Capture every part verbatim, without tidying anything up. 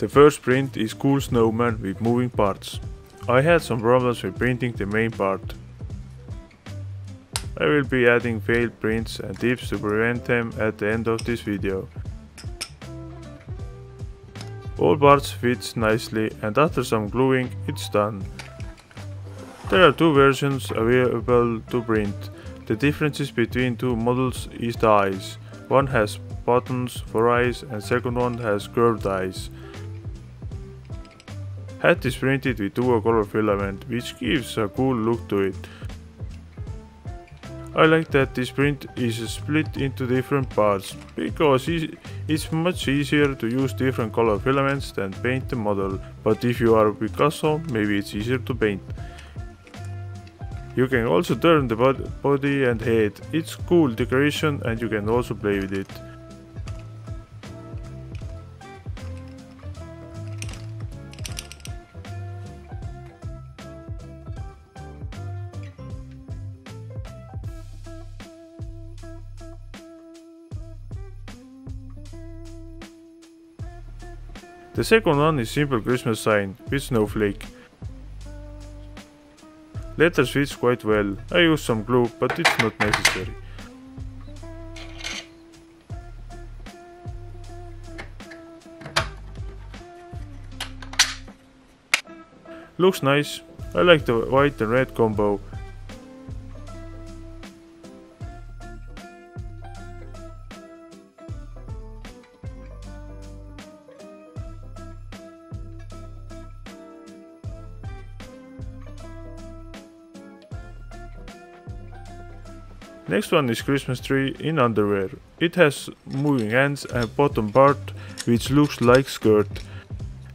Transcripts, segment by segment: The first print is cool snowman with moving parts. I had some problems with printing the main part. I will be adding failed prints and tips to prevent them at the end of this video. All parts fit nicely and after some gluing it's done. There are two versions available to print. The differences between two models is the eyes. One has buttons for eyes and second one has curved eyes. Hat is printed with duo color filament, which gives a cool look to it. I like that this print is split into different parts, because it's much easier to use different color filaments than paint the model, but if you are Picasso, maybe it's easier to paint. You can also turn the body and head, it's cool decoration and you can also play with it. The second one is simple Christmas sign with snowflake. Letters fits quite well. I use some glue, but it's not necessary. Looks nice. I like the white and red combo. Next one is Christmas tree in underwear. It has moving hands and bottom part which looks like skirt.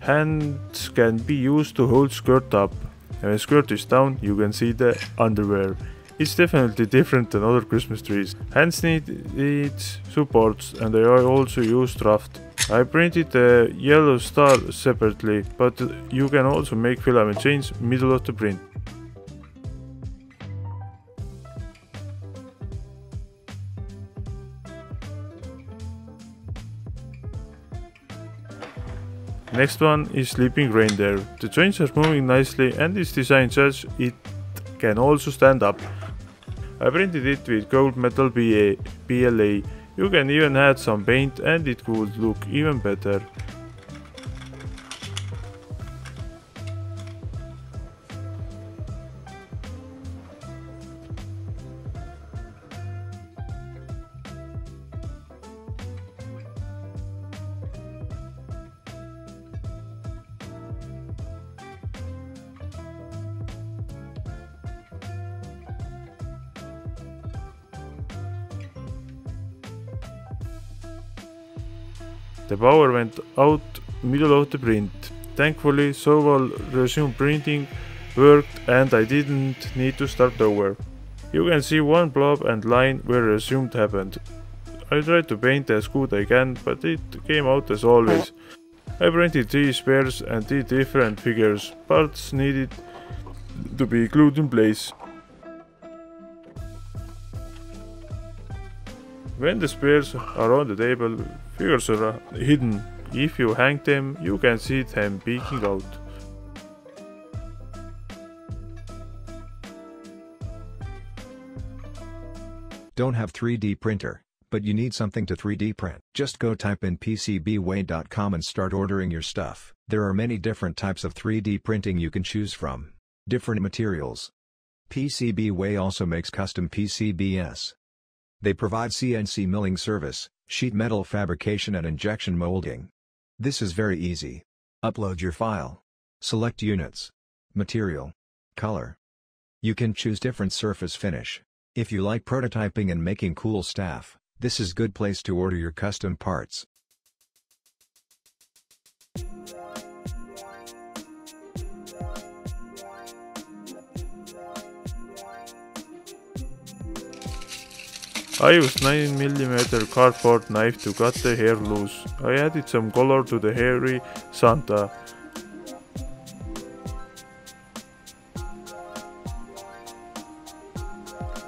Hands can be used to hold skirt up. And when skirt is down you can see the underwear. It's definitely different than other Christmas trees. Hands need its supports and they are also used roughed. I printed the yellow star separately, but you can also make filament chains middle of the print. Next one is sleeping reindeer. The chains are moving nicely and is designed such it can also stand up. I printed it with gold metal P L A. You can even add some paint and it would look even better. The power went out middle of the print. Thankfully, Soval resumed printing, worked and I didn't need to start over. You can see one blob and line where resumed happened. I tried to paint as good I can, but it came out as always. I printed three squares and three different figures. Parts needed to be glued in place. When the squares are on the table, figures are hidden. If you hang them, you can see them peeking out. Don't have three D printer, but you need something to three D print. Just go type in P C B way dot com and start ordering your stuff. There are many different types of three D printing you can choose from. Different materials. PCBWay also makes custom P C B S. They provide C N C milling service, sheet metal fabrication and injection molding. This is very easy. Upload your file. Select units. Material. Color. You can choose different surface finish. If you like prototyping and making cool stuff, this is good place to order your custom parts. I used nine millimeter cardboard knife to cut the hair loose. I added some color to the hairy Santa.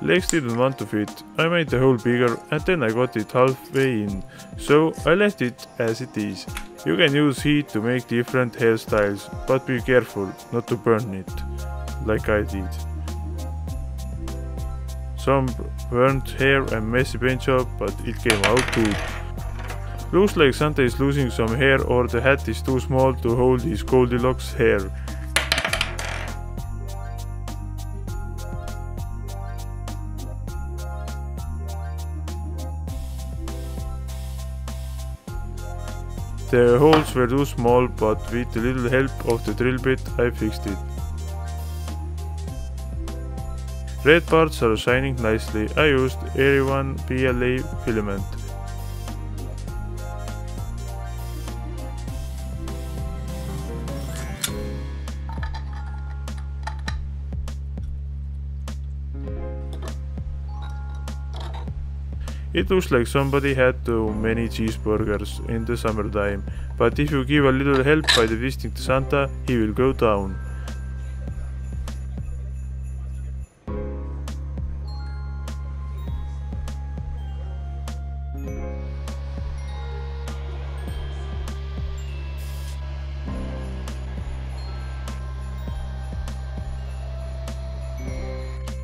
Legs didn't want to fit. I made the hole bigger and then I got it halfway in, so I left it as it is. You can use heat to make different hairstyles, but be careful not to burn it, like I did. Some burnt hair and messy paint job, but it came out good. Looks like Santa is losing some hair, or the hat is too small to hold his Goldilocks hair. The holes were too small, but with a little help of the drill bit, I fixed it. Red parts are shining nicely. I used Ariwan P L A filament. It looks like somebody had too many cheeseburgers in the summertime, but if you give a little help by visiting Santa, he will go down.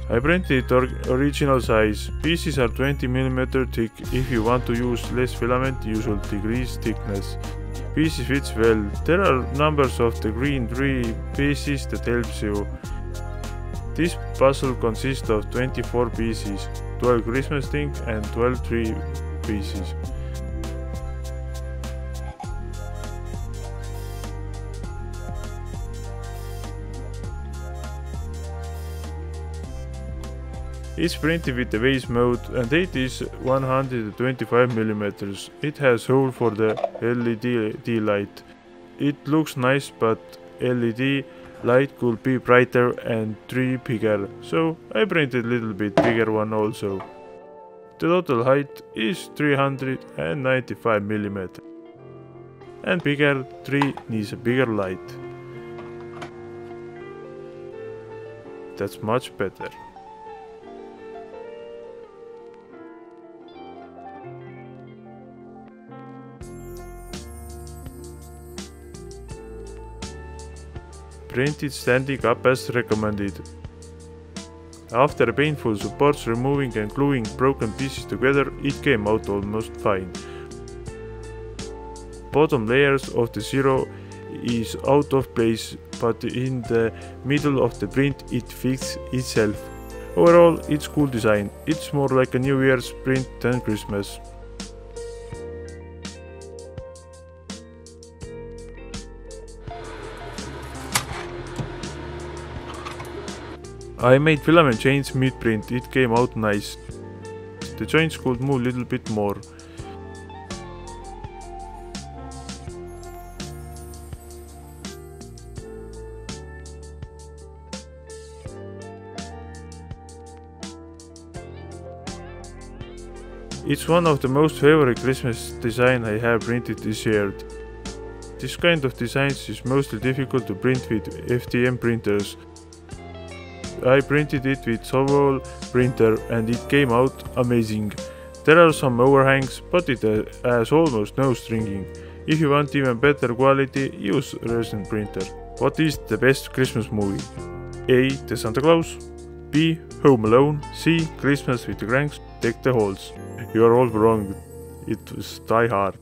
I printed original size. Pieces are twenty millimeters thick. If you want to use less filament, use degrees thickness. Pieces fits well. There are numbers of the green three pieces that helps you. This puzzle consists of twenty-four pieces, twelve Christmas things and twelve tree pieces. It's printed with the base mode and it is one hundred twenty-five millimeters. It has hole for the L E D light. It looks nice, but L E D light could be brighter and tree bigger, so I printed a little bit bigger one also. The total height is three hundred ninety-five millimeters. And bigger tree needs a bigger light. That's much better. Printed standing up as recommended. After painful supports, removing and gluing broken pieces together, it came out almost fine. Bottom layers of the zero is out of place, but in the middle of the print it fixes itself. Overall, it's cool design. It's more like a New Year's print than Christmas. I made filament chains mid-print, it came out nice. The joints could move a little bit more. It's one of the most favorite Christmas design I have printed this year. This kind of designs is mostly difficult to print with F D M printers. I printed it with Sovol printer and it came out amazing. There are some overhangs, but it has almost no stringing. If you want even better quality, use resin printer. What is the best Christmas movie? A. The Santa Claus. B. Home Alone. C. Christmas with the Cranks. Take the holes. You are all wrong. It was Die Hard.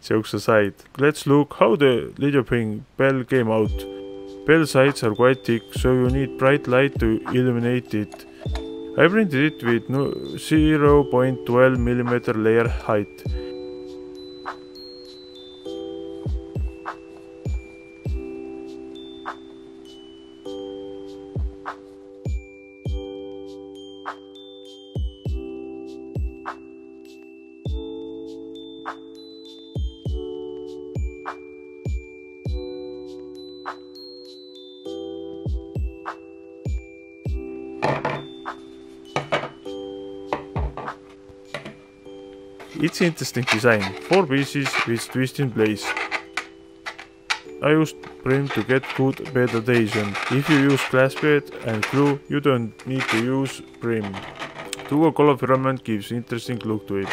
Jokes aside, let's look how the little pink bell came out. Bell sides are quite thick, so you need bright light to illuminate it. I printed it with zero point one two millimeter layer height. It's interesting design, four pieces with twist in place. I used print to get good bed adhesion. If you use glass bed and glue, you don't need to use print. Dual color filament gives interesting look to it.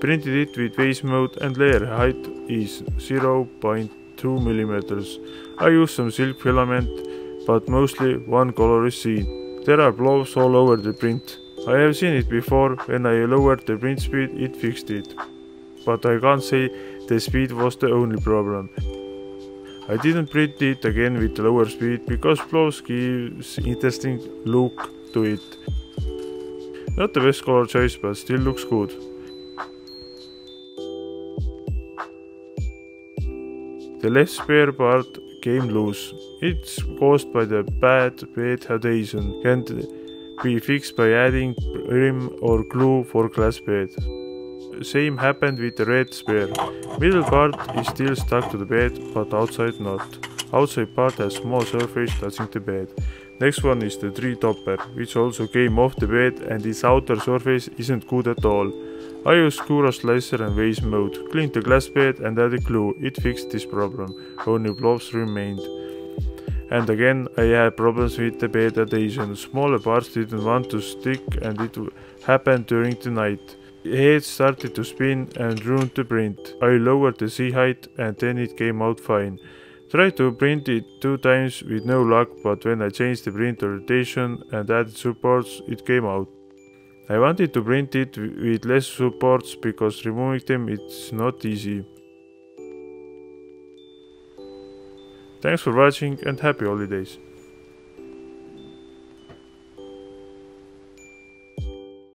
Printed it with base mode and layer height is zero point two millimeters. I use some silk filament, but mostly one color is seen. There are blobs all over the print. I have seen it before. When I lowered the print speed, it fixed it. But I can't say the speed was the only problem. I didn't print it again with lower speed because blobs gives interesting look to it. Not the best color choice, but still looks good. The left spare part came loose. It's caused by the bad plate adhesion. Can be fixed by adding rim or glue for glass bed. Same happened with the red spare. Middle part is still stuck to the bed, but outside not. Outside part has small surface touching the bed. Next one is the tree topper, which also came off the bed and its outer surface isn't good at all. I used Cura slicer and vase mode, cleaned the glass bed and added glue. It fixed this problem, only blobs remained. And again I had problems with the bed adhesion. Smaller parts didn't want to stick and it happened during the night. Heads started to spin and ruined the print. I lowered the Z height and then it came out fine. Tried to print it two times with no luck, but when I changed the print orientation and added supports, it came out. I wanted to print it with less supports because removing them is not easy. Thanks for watching and happy holidays!